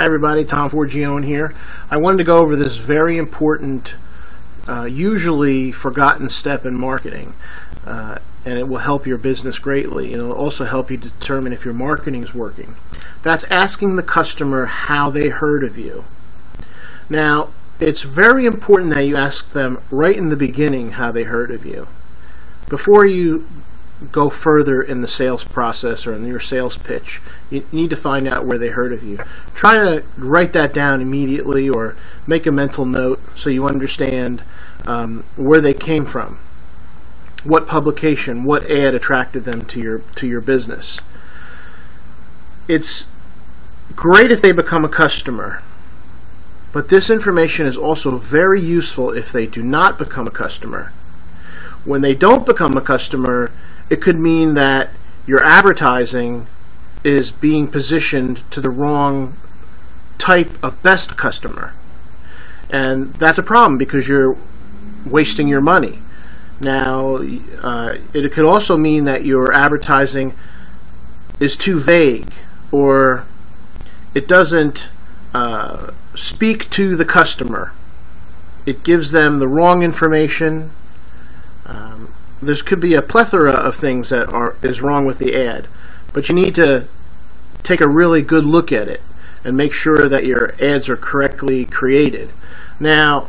Hi everybody, Tom Forgione here. I wanted to go over this very important, usually forgotten step in marketing, and it will help your business greatly. It'll also help you determine if your marketing is working. That's asking the customer how they heard of you. Now, it's very important that you ask them right in the beginning how they heard of you, before you go further in the sales process or in your sales pitch. You need to find out where they heard of you. Try to write that down immediately or make a mental note so you understand where they came from, what publication, what ad attracted them to your business. It's great if they become a customer, but this information is also very useful if they do not become a customer. When they don't become a customer, it could mean that your advertising is being positioned to the wrong type of best customer. And that's a problem because you're wasting your money. Now, it could also mean that your advertising is too vague, or it doesn't speak to the customer. It gives them the wrong information. There could be a plethora of things that is wrong with the ad, but you need to take a really good look at it and make sure that your ads are correctly created. Now,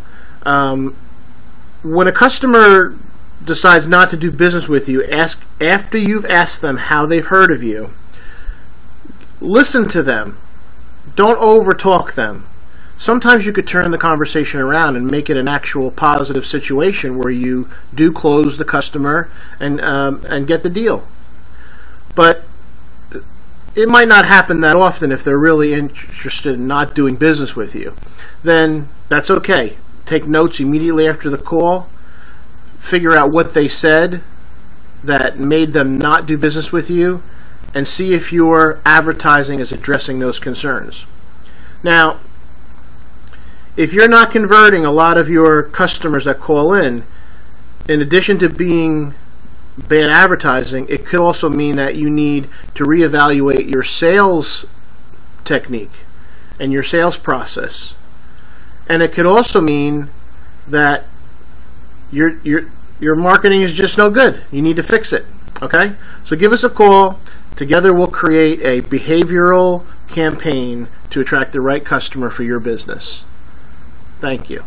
when a customer decides not to do business with you, after you've asked them how they've heard of you, listen to them. Don't overtalk them. Sometimes you could turn the conversation around and make it an actual positive situation where you do close the customer and get the deal. But it might not happen that often if they're really interested in not doing business with you. Then that's okay. Take notes immediately after the call. Figure out what they said that made them not do business with you, and see if your advertising is addressing those concerns. Now, if you're not converting a lot of your customers that call in addition to being bad advertising, it could also mean that you need to reevaluate your sales technique and your sales process. And it could also mean that your marketing is just no good. You need to fix it. Okay? So give us a call. Together we'll create a behavioral campaign to attract the right customer for your business. Thank you.